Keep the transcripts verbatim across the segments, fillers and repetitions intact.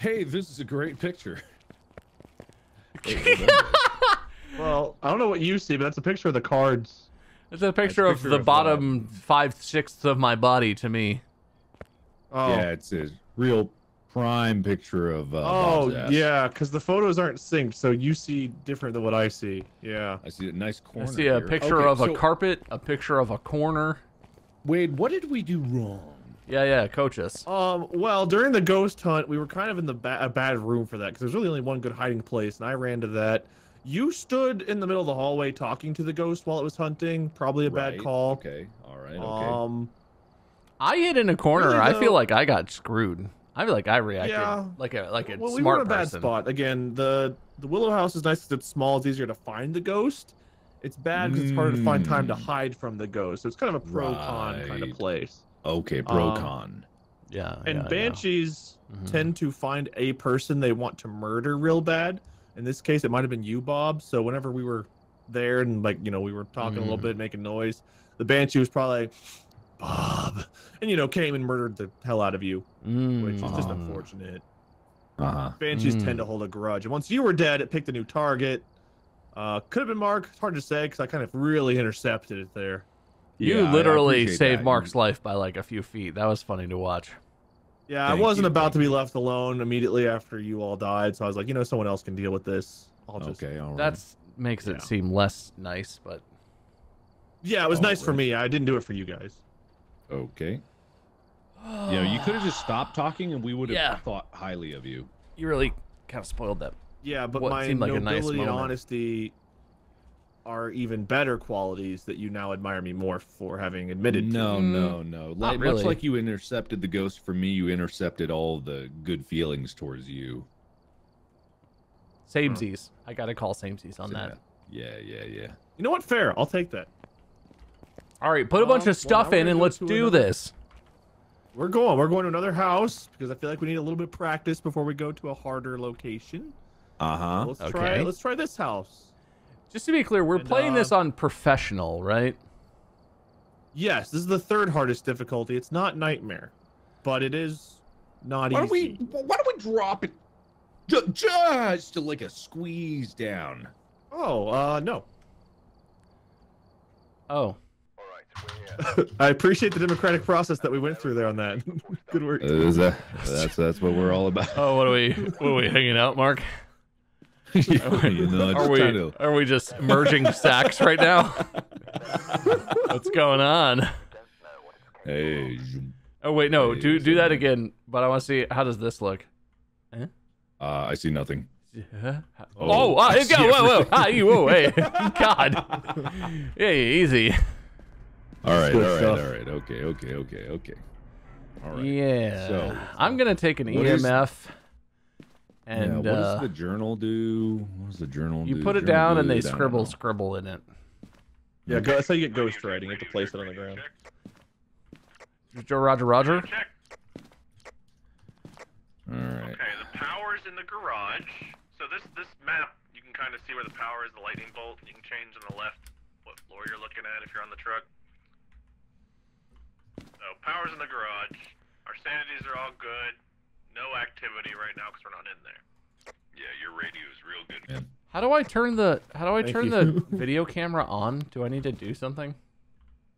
hey, this is a great picture. Well, I don't know what you see, but that's a picture of the cards. It's a picture, a picture of the of bottom the... five-sixths of my body to me. Oh. Yeah, it's a real prime picture of... Uh, oh, yeah, because the photos aren't synced, so you see different than what I see. Yeah. I see a nice corner. I see a here. picture okay, of so... a carpet, a picture of a corner. Wade, what did we do wrong? Yeah, yeah, coach us. Um, well, during the ghost hunt, we were kind of in the ba a bad room for that, because there's really only one good hiding place, and I ran to that. You stood in the middle of the hallway talking to the ghost while it was hunting. Probably a right. bad call. Okay. All right. Okay. Um, I hid in a corner. Really, I feel like I got screwed. I feel like I reacted yeah. like a like a well, smart we were in a bad person. spot. Again, the the Willow House is nice because it's small. It's easier to find the ghost. It's bad because mm. it's harder to find time to hide from the ghost. So it's kind of a pro con right. kind of place. Okay, pro con. Um, yeah. And yeah, banshees yeah. Mm-hmm. tend to find a person they want to murder real bad. In this case, it might have been you, Bob. So whenever we were there and, like, you know, we were talking mm. a little bit, making noise, the banshee was probably like, Bob, and, you know, came and murdered the hell out of you, mm. which is uh-huh. just unfortunate. Uh-huh. Banshees mm. tend to hold a grudge. And once you were dead, it picked a new target. Uh, could have been Mark. It's hard to say because I kind of really intercepted it there. You yeah, literally saved that. Mark's life by, like, a few feet. That was funny to watch. Yeah, Thank I wasn't you. about to be left alone immediately after you all died, so I was like, you know, someone else can deal with this. I'll just... Okay, all right. That makes yeah. it seem less nice, but... Yeah, it was all nice right. for me. I didn't do it for you guys. Okay. Yeah, you know, you could have just stopped talking, and we would have yeah. thought highly of you. You really kind of spoiled that. Yeah, but what my seemed like nobility a nice moment. and honesty are even better qualities that you now admire me more for having admitted no to. no no like, really. Much like you intercepted the ghost for me, you intercepted all the good feelings towards you. Samesies. Hmm. I gotta call samesies on Same that. that yeah yeah yeah you know what, fair. I'll take that. All right, put a bunch um, of stuff well, in and let's do another. this we're going we're going to another house because I feel like we need a little bit of practice before we go to a harder location. uh-huh let's okay. try let's try this house. Just to be clear, we're and, playing uh, this on professional, right? Yes, this is the third hardest difficulty. It's not nightmare, but it is not why easy. Don't we, why don't we drop it just to like a squeeze down? Oh, uh, no. Oh. I appreciate the democratic process that we went through there on that. Good work. Uh, that, that's, that's what we're all about. Oh, what are we, what are we hanging out, Mark? You know, are, we, to... are we just merging sacks right now? What's going on? Hey. Oh wait, no, hey, do do that again. But I want to see, how does this look? Eh? Uh, I see nothing. Yeah. Oh, oh it got, whoa, whoa, ah, you, whoa, hey, God, hey, easy. All right, all right, all right, okay, okay, okay, okay. All right. Yeah. So I'm gonna take an E M F. Is... And yeah, what does uh, the journal do? What does the journal do? You put it journal down and they scribble, scribble in it. Yeah, go, that's how you get ghost writing. You have to place it on the ground. Joe, Roger, Roger. Check. All right. Okay, the power is in the garage. So this this map, you can kind of see where the power is, the lightning bolt. You can change on the left what floor you're looking at if you're on the truck. So power's in the garage. Our sanities are all good. No activity right now because we're not in there. Yeah, your radio is real good. Man. How do I turn the How do I Thank turn you. the video camera on? Do I need to do something?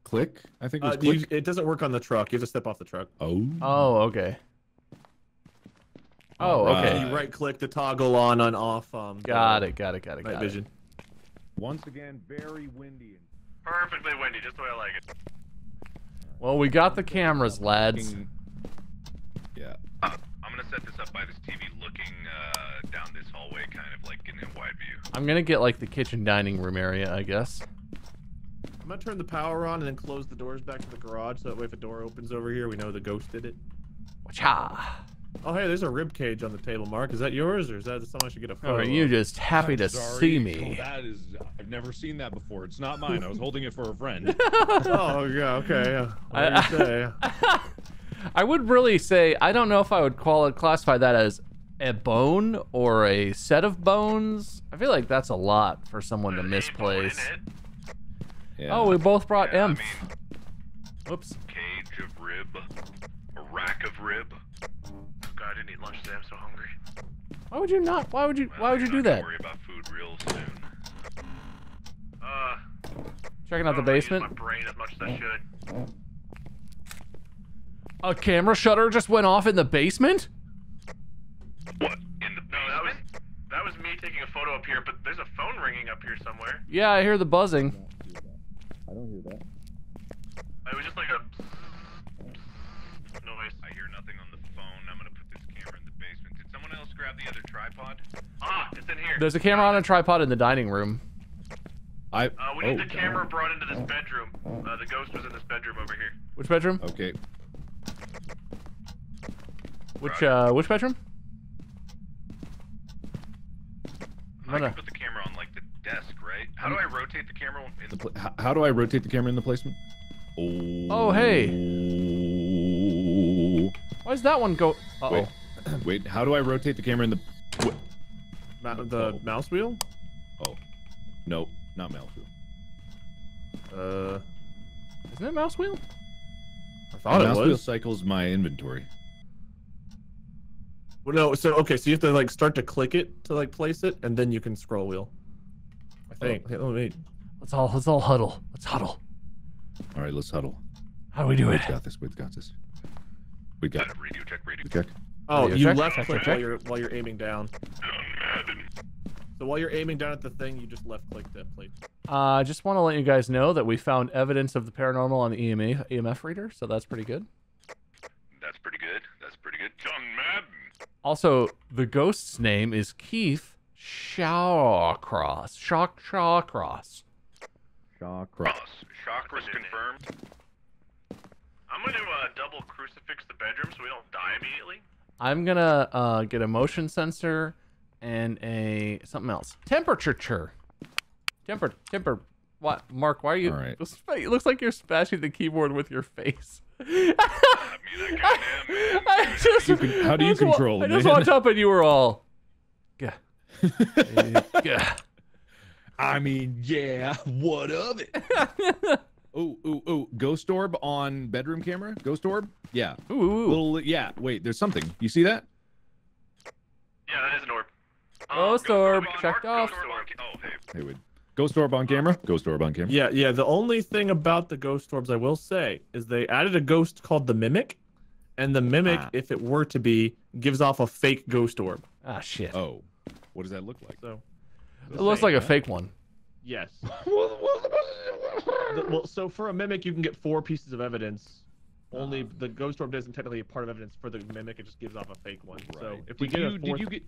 Click. I think it was uh, click. You, it doesn't work on the truck. You have to step off the truck. Oh. Oh, okay. Oh, right. okay. You right click to toggle on and off. Um. Got it. Got it. Got it. Night got vision. It. Once again, very windy. Perfectly windy, just the way I like it. Well, we got the cameras, lads. Yeah. I'm gonna set this up by this T V looking uh, down this hallway, kind of like in a wide view. I'm gonna get like the kitchen dining room area, I guess. I'm gonna turn the power on and then close the doors back to the garage so that way if a door opens over here, we know the ghost did it. Watcha! Oh, hey, there's a rib cage on the table, Mark. Is that yours or is that something I should get a photo of? Are you just happy I'm to sorry. see me? Oh, that is, I've never seen that before. It's not mine. I was holding it for a friend. Oh, yeah, okay. Yeah. What do you say? I would really say, I don't know if I would call it, classify that as a bone or a set of bones. I feel like that's a lot for someone to misplace. Yeah. Oh, we both brought yeah, M. I mean, Whoops. Cage of rib, a rack of rib. God, I didn't eat lunch today. I'm so hungry. Why would you not? Why would you? Well, why would you do that? Worry about food real soon. Uh. Checking out the basement. I don't really use my brain as much as I should. A camera shutter just went off in the basement? What? In the basement? No, that was that was me taking a photo up here, but there's a phone ringing up here somewhere. Yeah, I hear the buzzing. I don't hear that. It was just like a noise. I hear nothing on the phone. I'm gonna put this camera in the basement. Did someone else grab the other tripod? Ah, it's in here. There's a camera on a tripod in the dining room. I, uh, we need oh, the camera brought into this bedroom. Uh, the ghost was in this bedroom over here. Which bedroom? Okay. Which, uh, which bedroom? I can put the camera on, like, the desk, right? How do I rotate the camera in the pl- how, how do I rotate the camera in the placement? Oh, oh hey. Why does that one go... Uh-oh. Wait, wait, how do I rotate the camera in the... Not the, the oh. mouse wheel? Oh. Nope. Not mouse wheel. Uh, isn't it mouse wheel? I thought it was. Mouse wheel cycles my inventory. Well, no. So okay, so you have to like start to click it to like place it, and then you can scroll wheel. I think. Oh, let me. Let's all let's all huddle. Let's huddle. All right, let's huddle. How do we do it? We got this. We got this. We got it. Radio check. Radio check. Oh, radio you check? left click while you're while you're aiming down. So while you're aiming down at the thing, you just left-click that plate. I uh, just want to let you guys know that we found evidence of the paranormal on the E M F reader, so that's pretty good. That's pretty good. That's pretty good. John Madden. Also, the ghost's name is Keith Shawcross. Shock Shawcross. Shawcross. Shawcross confirmed. I'm gonna uh, double crucifix the bedroom so we don't die immediately. I'm gonna uh, get a motion sensor. And a something else. Temperature. Temper. Temper. What? Mark, why are you? All right. It looks like you're smashing the keyboard with your face. I mean, I just, you can, how do you I control? Just, I just walked up and you were all. Yeah. Yeah. I mean, yeah. What of it? Ooh, ooh, ooh. Ghost orb on bedroom camera. Ghost orb. Yeah. Ooh. Ooh. Little, yeah. Wait. There's something. You see that? Yeah, that is an orb. Ghost orb checked off. Ghost orb on camera. Ghost orb on camera. Yeah, yeah. The only thing about the ghost orbs I will say is they added a ghost called the Mimic, and the Mimic, ah. if it were to be, gives off a fake ghost orb. Ah, shit. Oh, what does that look like? So, it looks like a fake one. Yes. Well, so for a Mimic, you can get four pieces of evidence. Only the ghost orb isn't technically a part of evidence for the Mimic. It just gives off a fake one. Right. So if we did get you, a fourth... did you get?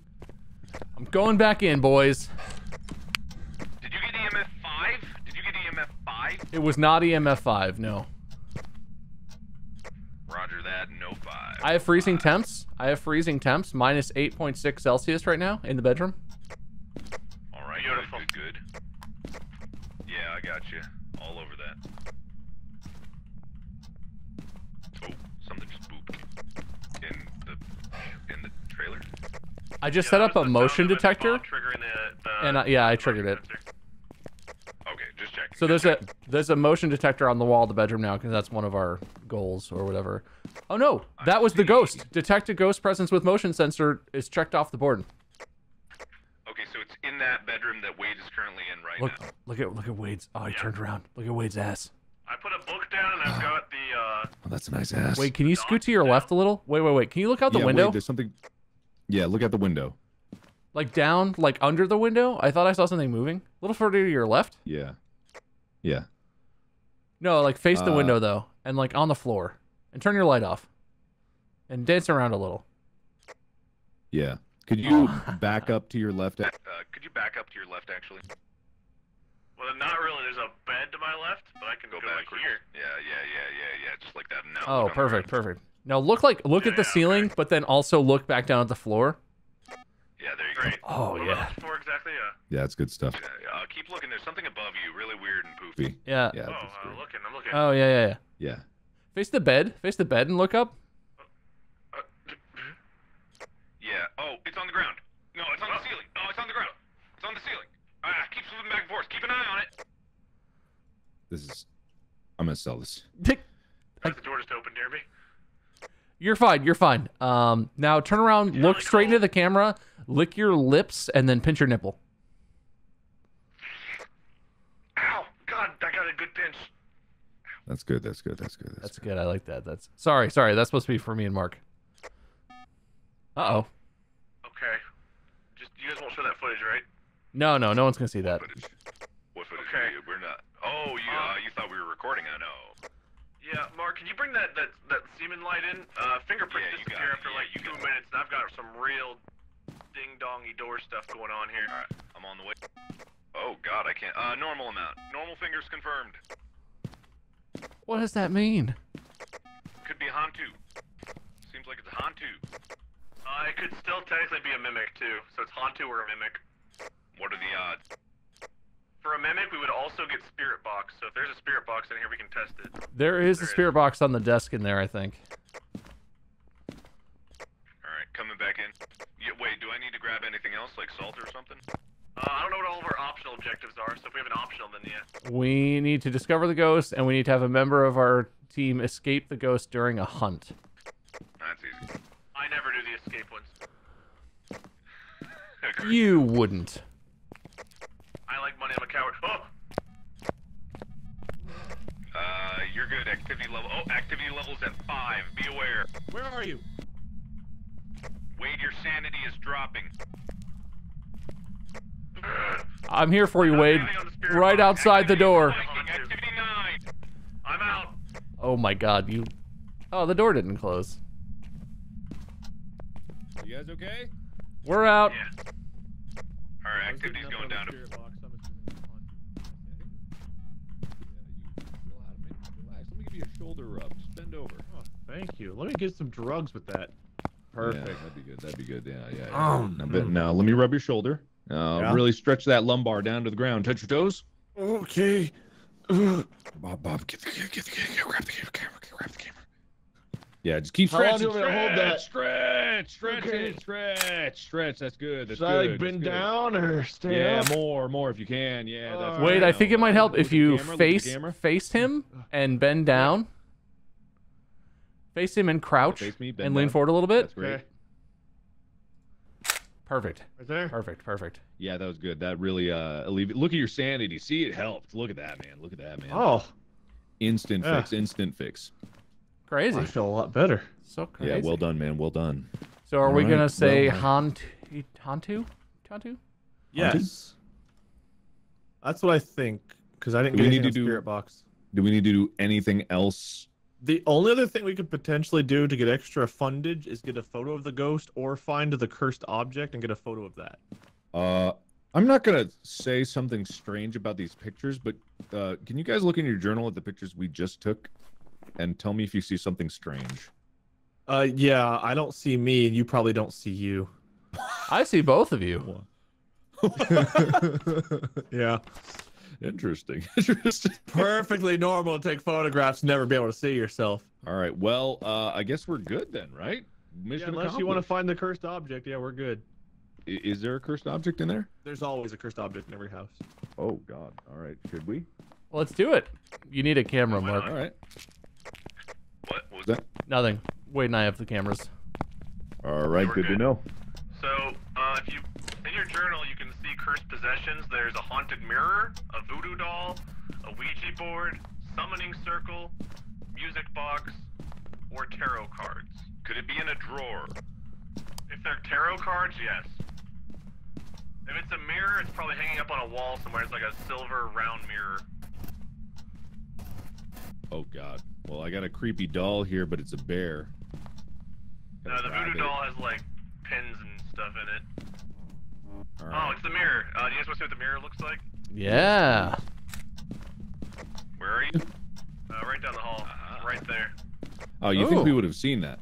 I'm going back in, boys. Did you get E M F five? Did you get E M F five? It was not E M F five, no. Roger that, no five. I have freezing five. temps. I have freezing temps, minus eight point six Celsius right now in the bedroom. All right, beautiful. Good, good. Yeah, I got you. All over that. Oh, something just booped in the in the trailer. I just yeah, set up a motion detector, the, the and I, yeah, I triggered it. Okay, just checking. So there's check. a there's a motion detector on the wall of the bedroom now because that's one of our goals or whatever. Oh no, that I was see. the ghost. Detect a ghost presence with motion sensor is checked off the board. Okay, so it's in that bedroom that Wade is currently in right look, now. Look at look at Wade's. Oh, he yeah. turned around. Look at Wade's ass. I put a book down and I've got the. Uh, well, that's a nice ass. Wait, can you scoot to your down. left a little? Wait, wait, wait. Can you look out the yeah, window? Wade, there's something. Yeah, look out the window. Like down, like under the window? I thought I saw something moving. A little further to your left? Yeah. Yeah. No, like face uh, the window, though. And like on the floor. And turn your light off. And dance around a little. Yeah. Could you back up to your left? Uh, could you back up to your left, actually? Well, not really. There's a bed to my left, but I can go, go back like here. Yeah, yeah, yeah, yeah, yeah. Just like that. No, oh, perfect, perfect. Now look like look yeah, at the yeah, ceiling, okay. but then also look back down at the floor. Yeah, there you go. Great. Oh what yeah. The floor exactly, yeah. Yeah, it's good stuff. Yeah, uh, keep looking. There's something above you, really weird and poofy. Yeah. yeah oh, I'm uh, looking. I'm looking. Oh yeah, yeah, yeah. Yeah. Face the bed. Face the bed and look up. Uh, uh, yeah. Oh, it's on the ground. No, it's on oh. the ceiling. No, it's on the ground. It's on the ceiling. Ah, keep flipping back and forth. Keep an eye on it. This is. I'm gonna sell this. Tick. The door just opened near me. You're fine. You're fine. Um, now turn around, look straight into the camera, lick your lips, and then pinch your nipple. Ow! God, I got a good pinch. That's good. That's good. That's good. That's, that's good. good. I like that. That's sorry. Sorry. That's supposed to be for me and Mark. Uh oh. Okay. Just you guys won't show that footage, right? No, no, no one's gonna see that. What footage? What footage? Okay. We're not. Oh, you uh, you thought we were recording? I know. Yeah, Mark, can you bring that that, that semen light in? Uh, fingerprints yeah, disappear after yeah, like two minutes, and I've got some real ding-dongy door stuff going on here. All right, I'm on the way. Oh God, I can't. Uh, normal amount. Normal fingers confirmed. What does that mean? Could be a Hantu. Seems like it's a Hantu. Uh, it could still technically be a Mimic too, so it's Hantu or a Mimic. What are the odds? For a Mimic, we would also get Spirit Box, so if there's a Spirit Box in here, we can test it. There is there a Spirit is. Box on the desk in there, I think. Alright, coming back in. Yeah, wait, do I need to grab anything else, like salt or something? Uh, I don't know what all of our optional objectives are, so if we have an optional, then yeah. We need to discover the ghost, and we need to have a member of our team escape the ghost during a hunt. That's easy. I never do the escape ones. You wouldn't. I like money, I'm a coward. Oh! Uh, you're good. Activity level. Oh, activity level's at five. Be aware. Where are you? Wade, your sanity is dropping. I'm here for you, Wade. Right outside the door. Activity nine. I'm out. Oh my God, you. Oh, the door didn't close. You guys okay? We're out. Yeah. Our activity's going down to. Shoulder rubs, bend over. Oh, thank you. Let me get some drugs with that. Perfect. Yeah, that'd be good. That'd be good. Yeah, yeah. yeah. Um, but now let me rub your shoulder. Uh, yeah. Really stretch that lumbar down to the ground. Touch your toes. Okay. Ugh. Bob, Bob, get the camera, get the camera, grab the camera, grab the camera. Yeah, just keep stretching. How long do you want me to hold that? Stretch, stretch, okay. it, stretch, stretch. That's good. That's Should good. I like bend down or stay yeah, up? Yeah, more, more if you can. Yeah. That's Wait, right. I think it might help if you camera, face face him and bend down. Face him and crouch face me, and lean down. forward a little bit. That's great. Okay. Perfect. Right there. Perfect. Perfect. Yeah, that was good. That really uh, alleviated. Look at your sanity. See, it helped. Look at that, man. Look at that, man. Oh. Instant yeah. fix. Instant fix. Crazy. I feel a lot better. So crazy. Yeah, well done, man. Well done. So are All we right. gonna say well, Hantu? Hantu? Hantu? Yes. That's what I think. Because I didn't do get any spirit box. Do we need to do anything else? The only other thing we could potentially do to get extra fundage is get a photo of the ghost or find the cursed object and get a photo of that. Uh, I'm not gonna say something strange about these pictures, but uh, can you guys look in your journal at the pictures we just took? And tell me if you see something strange. Uh, yeah, I don't see me, and you probably don't see you. I see both of you. Yeah. Interesting. Interesting. Perfectly normal to take photographs and never be able to see yourself. All right. Well, uh, I guess we're good then, right? Mission accomplished. Yeah, unless you want to find the cursed object, yeah, we're good. I is there a cursed object in there? There's always a cursed object in every house. Oh, God. All right. Should we? Well, let's do it. You need a camera, Mark. All right. What was that? Nothing. Wade and I have the cameras. All right, good, good to know. So, uh, if you in your journal, you can see cursed possessions. There's a haunted mirror, a voodoo doll, a Ouija board, summoning circle, music box, or tarot cards. Could it be in a drawer? If they're tarot cards, yes. If it's a mirror, it's probably hanging up on a wall somewhere. It's like a silver round mirror. Oh God. Well, I got a creepy doll here, but it's a bear. No, the voodoo doll has like pins and stuff in it. All right. Oh, it's the mirror. Uh, do you guys want to see what the mirror looks like? Yeah. Where are you? Uh, right down the hall. Uh-huh. Right there. Oh, you Ooh. think we would have seen that?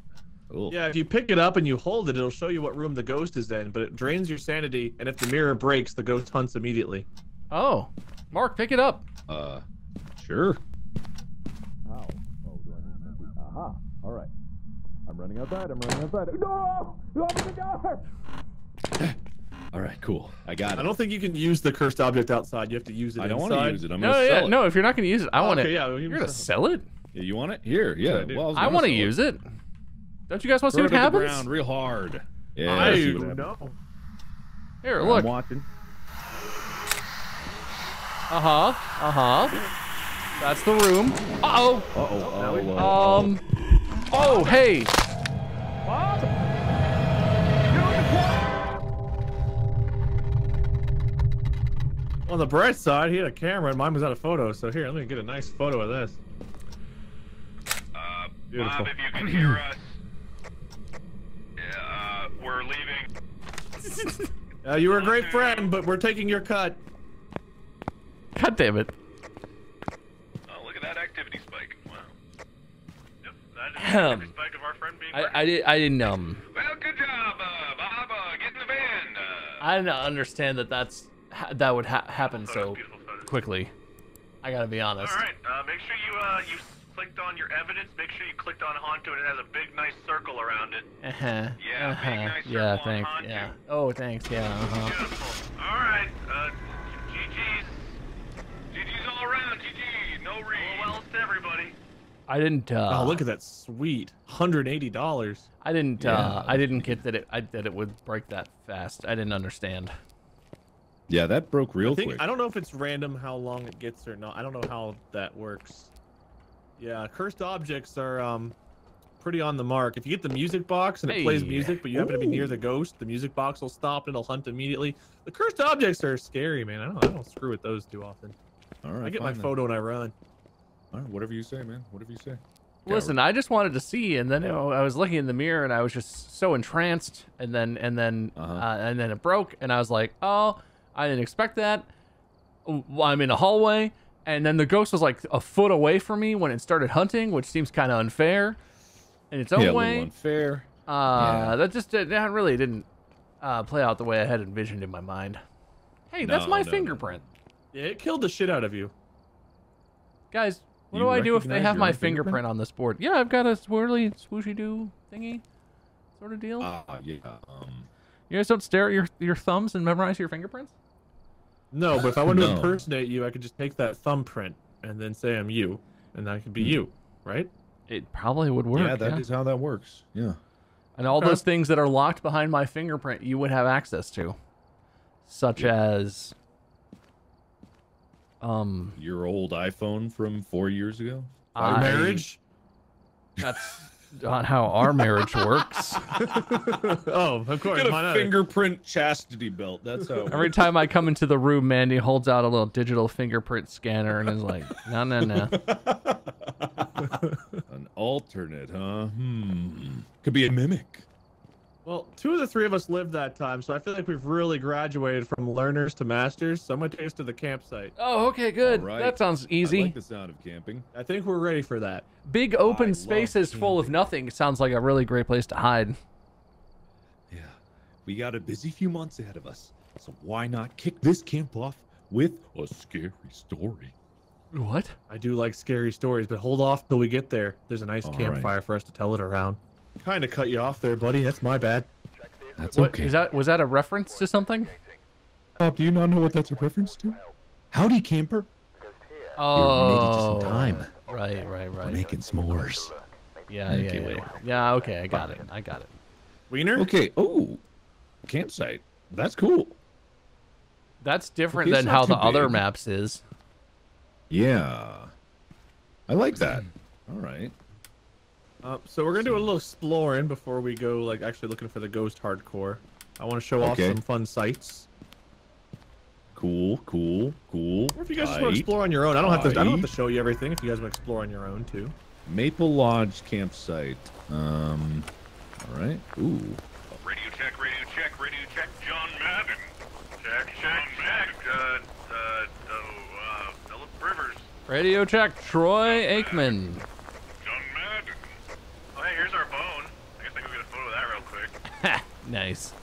Ooh. Yeah, if you pick it up and you hold it, it'll show you what room the ghost is in, but it drains your sanity, and if the mirror breaks, the ghost hunts immediately. Oh. Mark, pick it up. Uh, sure. Ow. Oh, do I need something? Aha. All right. I'm running outside. I'm running outside. No! Open the door! All right, cool. I got it. I don't think you can use the cursed object outside. You have to use it I don't inside. want to use it. I'm no, going to yeah, sell it. No, if you're not going to use it, I oh, want okay, it. Yeah, You're going to sell it? Yeah, you want it? Here, yeah. yeah well, I, I want to use it. it. Don't you guys want to see what happens? Ground real hard. Yeah. I don't know. Here, look. I'm watching. Uh-huh. Uh-huh. That's the room. Uh-oh. Uh-oh. Uh-oh. Uh-oh. Uh-oh. Um. Oh, hey. What? On the bright side, he had a camera and mine was out of photo, so here, let me get a nice photo of this. Uh, Bob, if you can hear us, yeah, uh, we're leaving. uh, you were a great friend, but we're taking your cut. God damn it. Oh, look at that activity spike. Wow. Yep, that is the activity spike of our friend being I, I, did, I didn't, um... Well, good job, uh, Bob, uh, get in the van. Uh, I didn't understand that that's... Ha that would ha happen photos, so quickly. I gotta be honest. All right, uh, make sure you uh, you clicked on your evidence. Make sure you clicked on Hantu, and it has a big, nice circle around it. Uh huh. Yeah. Uh-huh. Big, nice circle yeah. Thanks. On Hantu. Yeah. Oh, thanks. Yeah. Uh-huh. Beautiful. All right. Uh, G G's. G G's all around. G G. No read. Oh, well, to everybody. I didn't. Uh, oh, look at that sweet one hundred eighty dollars. I didn't. Yeah. Uh, I didn't get that it. I, that it would break that fast. I didn't understand. Yeah, that broke real I think, quick. I don't know if it's random how long it gets or not. I don't know how that works. Yeah, cursed objects are um, pretty on the mark. If you get the music box and hey. It plays music, but you happen Ooh. To be near the ghost, the music box will stop and it'll hunt immediately. The cursed objects are scary, man. I don't, I don't screw with those too often. All right, I get my photo and I run. All right, whatever you say, man. Whatever you say. Listen, I just wanted to see, and then you know, I was looking in the mirror, and I was just so entranced, and then and then uh-huh. uh, and then it broke, and I was like, oh. I didn't expect that. I'm in a hallway, and then the ghost was like a foot away from me when it started hunting, which seems kind of unfair in its own yeah, way. A little unfair. Uh, yeah. That just that really didn't uh, play out the way I had envisioned in my mind. Hey, no, that's my no, fingerprint. No. Yeah, it killed the shit out of you. Guys, what you do I do if they have my fingerprint? fingerprint on this board? Yeah, I've got a swirly, swooshy-doo thingy sort of deal. Uh, yeah. Um... You guys don't stare at your, your thumbs and memorize your fingerprints? No, but if I wanted no. to impersonate you, I could just take that thumbprint and then say I'm you, and that could be mm. you, right? It probably would work. Yeah, that yeah. is how that works. Yeah. And all okay. those things that are locked behind my fingerprint, you would have access to, such yeah. as um your old iPhone from four years ago. Our marriage. That's not how our marriage works. Oh, of course. Get a fingerprint chastity belt. That's how. Every time I come into the room, Mandy holds out a little digital fingerprint scanner and is like, "No, no, no." An alternate, huh? Hmm. Could be a mimic. Well, two of the three of us lived that time, so I feel like we've really graduated from learners to masters. So I'm gonna take us to the campsite. Oh, okay, good. Right. That sounds easy. I like the sound of camping. I think we're ready for that. Big open I spaces full of nothing sounds like a really great place to hide. Yeah, we got a busy few months ahead of us, so why not kick this camp off with a scary story? What? I do like scary stories, but hold off till we get there. There's a nice All campfire right. for us to tell it around. Kind of cut you off there, buddy. That's my bad. That's what, okay. Is that, was that a reference to something? Bob, do you not know what that's a reference to? Howdy, camper. Oh, made it just in time. Right, right, right. We're making s'mores. Yeah, okay, yeah, yeah, yeah. Yeah, okay, I got it. I got it. Wiener? Okay, oh, campsite. That's cool. That's different okay, than how the big. Other maps is. Yeah. I like that. All right. Uh, so we're gonna do a little exploring before we go, like actually looking for the ghost hardcore. I want to show okay. off some fun sights. Cool, cool, cool. Or if you guys just want to explore on your own, I don't have to. I don't have to show you everything. If you guys want to explore on your own too. Maple Lodge Campsite. Um. All right. Ooh. Radio check. Radio check. Radio check. John Madden. Check. Check. Check. Uh. Uh. uh Philip Rivers. Radio check. Troy Aikman. Here's our bone. I guess I can get a photo of that real quick. Ha! Nice.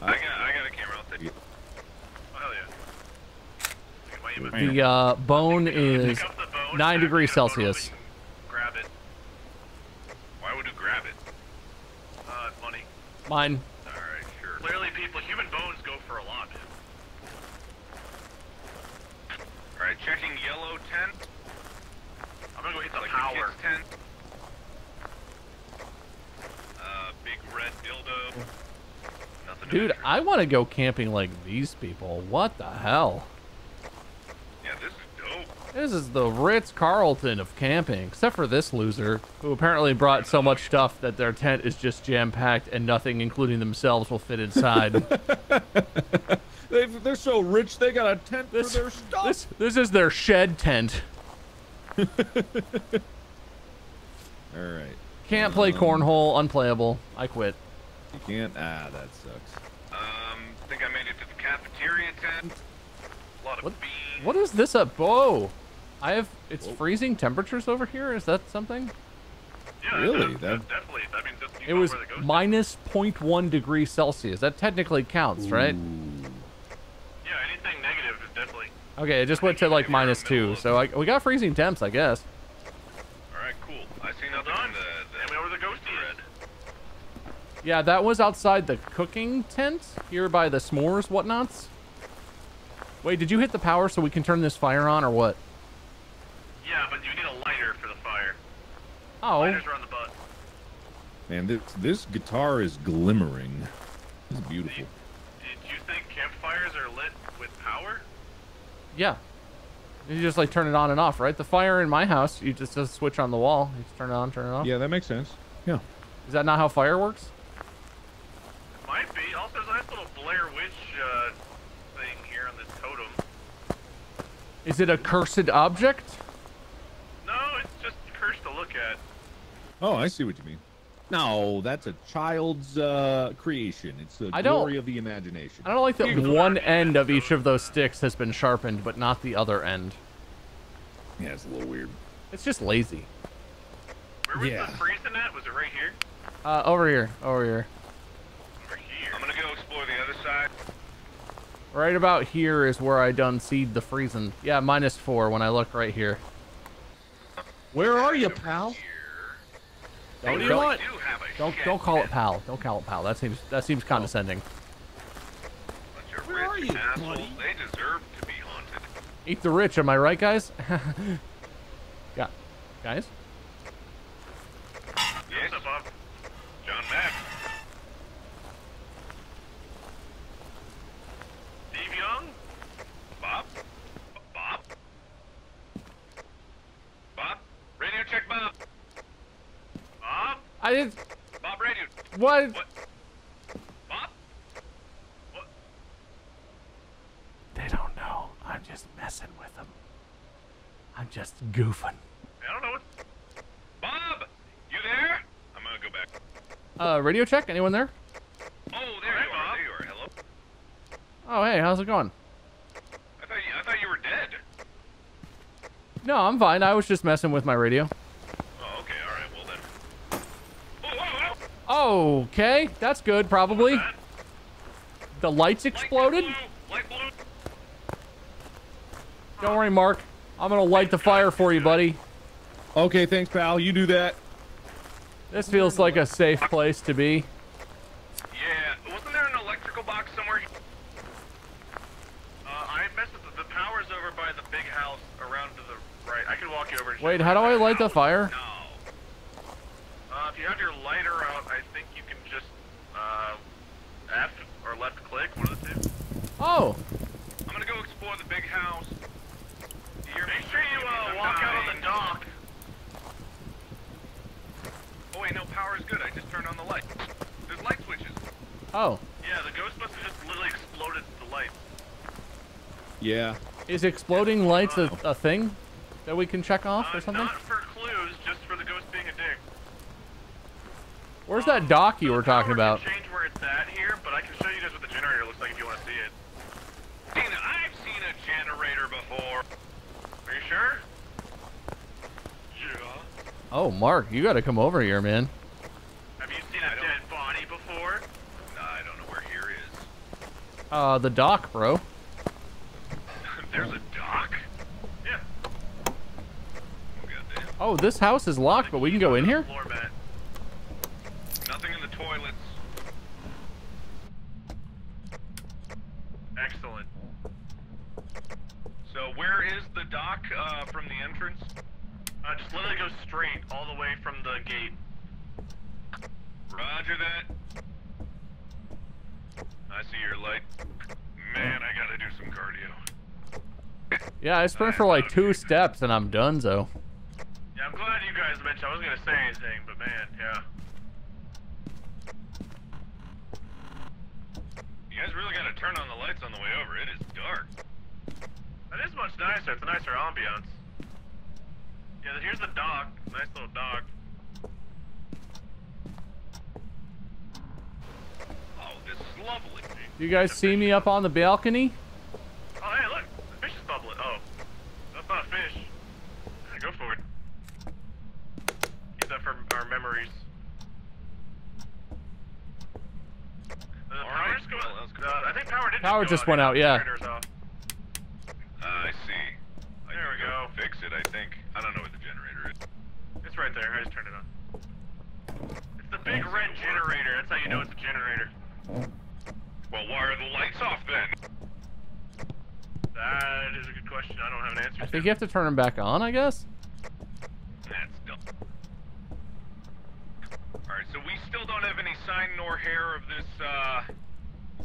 Uh, I, got, I got a camera. I'll take it. Oh, hell yeah. My the uh, bone think, is uh, bone, nine degrees Celsius. Grab it. Why would you grab it? Uh, money. Mine. Alright, sure. Clearly, people, human bones go for a lot. Alright, checking yellow tent. I'm gonna go hit the like power tent. red dildo. Nothing. Dude, I want to go camping like these people. What the hell? Yeah, this is dope. This is the Ritz-Carlton of camping, except for this loser, who apparently brought so much stuff that their tent is just jam-packed and nothing, including themselves, will fit inside. They've, they're so rich, they got a tent this, for their stuff. This, this is their shed tent. All right. Can't play um, cornhole. Unplayable. I quit. You can't? Ah, that sucks. Um, think I made it to the cafeteria tent. A lot of what, beans. What is this up? Oh, I have. It's Whoa. freezing temperatures over here. Is that something? Yeah, really? That, that, definitely. I mean, just, it was minus zero point one degrees Celsius. That technically counts, Ooh. right? Okay, it just went to like minus two, so I, we got freezing temps, I guess. All right, cool. I see nothing. On. The, the, over the ghost bread. Yeah, that was outside the cooking tent here by the s'mores whatnots. Wait, did you hit the power so we can turn this fire on or what? Yeah, but you need a lighter for the fire. Oh. Lighters are on the butt. Man, this this guitar is glimmering. It's beautiful. Did, did you think campfires are lit with power? Yeah, you just like turn it on and off, right? The fire in my house, you just, just switch on the wall. You just turn it on, turn it off. Yeah, that makes sense. Yeah. Is that not how fire works? It might be. Also, there's a nice little Blair Witch uh, thing here on this totem. Is it a cursed object? No, it's just cursed to look at. Oh, I see what you mean. No, that's a child's uh, creation. It's the glory of the imagination. I don't like that one end of each of those sticks has been sharpened, but not the other end. Yeah, it's a little weird. It's just lazy. Where was yeah. the freezing at? Was it right here? Uh, over here. Over here. Over here. I'm gonna go explore the other side. Right about here is where I done seed the freezing. Yeah, minus four when I look right here. Where are you, pal? Don't, do don't, do don't, don't call it pal. Don't call it pal. That seems that seems condescending. Where are you, buddy? They deserve to be haunted. Eat the rich, am I right, guys? yeah, guys. Yes, Bob. John Mack. Steve Young. Bob. Bob. Bob. Radio check, Bob. Bob? I didn't... Bob Radio. What? What? Bob? What? They don't know. I'm just messing with them. I'm just goofing. I don't know what... Bob! You there? I'm gonna go back. Uh, radio check? Anyone there? Oh, there you are. There you are. Hello? Oh, hey. How's it going? I thought you, I thought you were dead. No, I'm fine. I was just messing with my radio. Okay, that's good, probably. That? The lights exploded? Light blue. Light blue. Don't worry, Mark. I'm gonna light the fire for you, buddy. Okay, thanks, pal. You do that. This feels like a safe place to be. Yeah, wasn't there an electrical box somewhere? Uh, I messed up. The power's over by the big house around to the right. I can walk you over. And Wait, how do I light house? the fire? No. Uh, if you have your lighter out, I think you can just uh, F or left click, one of the two. Oh! I'm gonna go explore the big house. You're Make sure you uh, walk out on the dock. Oh wait, no, power is good. I just turned on the light. There's light switches. Oh. Yeah, the ghost must have just literally exploded the light. Yeah. Is exploding yeah. lights a, a thing that we can check off uh, or something? Not for clues, just for the ghost being a dick. Where's that dock you were talking about? I can change where it's at here, but I can show you guys what the generator looks like if you want to see it. Dina, I've seen a generator before. Are you sure? Yeah. Oh, Mark, you got to come over here, man. Have you seen a dead body before? Nah, I don't know where here is. Uh, the dock, bro. There's a dock? Yeah. Oh, goddamn. Oh, this house is locked, but we can go in here? Nothing in the toilets. Excellent. So where is the dock uh, from the entrance? Uh, just literally go straight all the way from the gate. Roger that. I see your light. Man, I gotta do some cardio. Yeah, I sprint for like two steps and I'm donezo. Yeah, I'm glad you guys mentioned. I wasn't gonna say anything, but man, yeah. You guys really gotta turn on the lights on the way over. It is dark. That is much nicer. It's a nicer ambiance. Yeah, here's the dock. Nice little dock. Oh, this is lovely. Do you guys see me up on the balcony? Oh, hey, look. The fish is bubbling. Oh. That's not a fish. Yeah, go for it. Keep that for our memories. Uh, All right. Just going, uh, I think power did Power just, just went out, yeah. I see. I there we go. Fix it, I think. I don't know what the generator is. It's right there. I just turned it on. It's the big red generator. That's how you know it's a generator. Well, why are the lights off then? That is a good question. I don't have an answer to. I think you have to turn them back on, I guess? That's dumb. Alright, so we still don't have any sign nor hair of this, uh...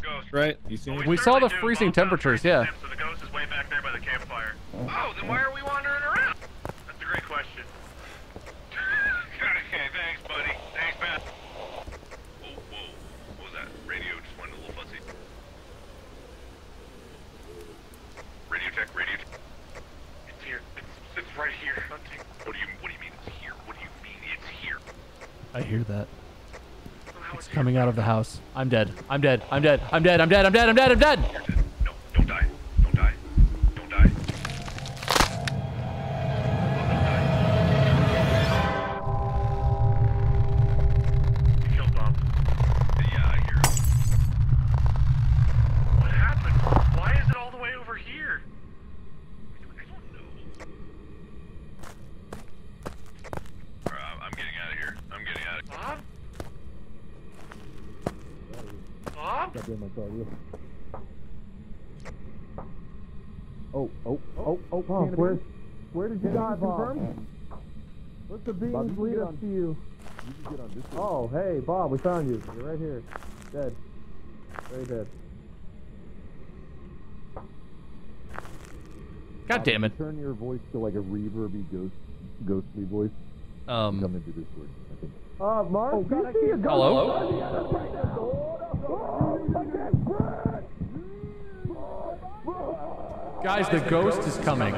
ghost. Right. You see well, we we saw the do. freezing Both temperatures, yeah. So the ghost is way back there by the campfire. Oh, then why are we wandering around? That's a great question. Okay, thanks, buddy. Thanks, Matt. Whoa, whoa. What was that? Radio just went a little fuzzy. Radio check, radio check. It's here. It's, it's right here. What do you What do you mean it's here? What do you mean it's here? I hear that. It's coming out of the house. I'm dead. I'm dead. I'm dead. I'm dead. I'm dead. I'm dead. I'm dead. I'm dead. You're dead. No, don't die. Don't die. Don't die. You killed Bob. Yeah, I hear him. What happened? Why is it all the way over here? I don't know. Alright, I'm getting out of here. I'm getting out of here. Bob? Huh? Oh, oh, oh, oh, Bob, where, where did you die, Bob? Let the beams lead up to you. You get on this oh, hey, Bob, we found you. You're right here. Dead. Very dead. God damn it. Turn your voice to like a reverby ghost, ghostly voice. Um. Come into this word, I think. Uh, Mark, oh, God, I see a ghost. Hello? Guys, the ghost is coming.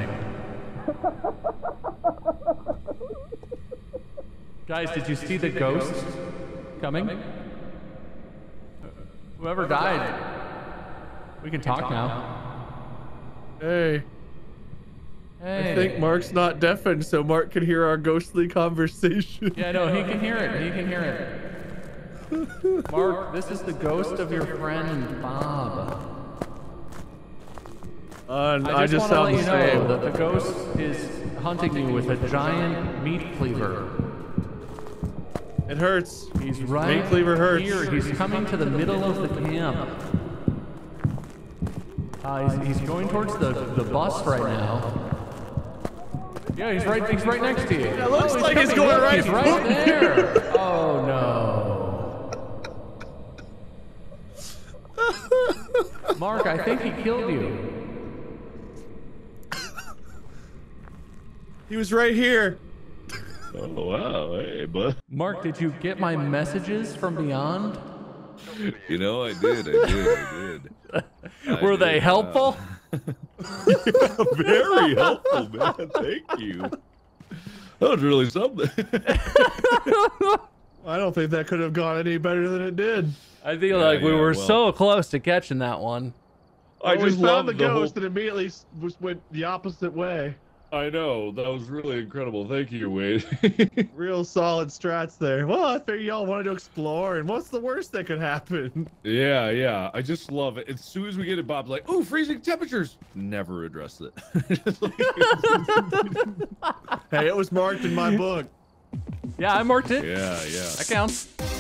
Guys, did you see the ghost coming? Whoever died, we can talk now. Hey. Hey. I think Mark's not deafened, so Mark can hear our ghostly conversation. Yeah, no, he can hear it. He can hear it. Mark, this is the ghost of your friend Bob. Uh, I just sound the same. I just want to let you know that the ghost is hunting you with a giant meat cleaver. It hurts. He's right here. He's coming to the middle of the camp. Uh, he's, he's going towards the the bus right now. Yeah, he's right. He's right next to you. It looks like he's going right. He's right there. Oh no. Mark, Mark, I think, I think he, he killed, killed you. He was right here. Oh, wow. Hey, bud. Mark, did you get my messages from beyond? You know, I did. I did. I did. I Were did, they helpful? Uh... Yeah, very helpful, man. Thank you. That was really something. I don't think that could have gone any better than it did. I feel yeah, like we yeah, were well. so close to catching that one. I well, just we found the, the ghost whole... and immediately went the opposite way. I know. That was really incredible. Thank you, Wade. Real solid strats there. Well, I figured y'all wanted to explore, and what's the worst that could happen? Yeah, yeah. I just love it. As soon as we get it, Bob's like, ooh, freezing temperatures. Never addressed it. Hey, it was marked in my book. Yeah, I marked it. Yeah, yeah. That counts.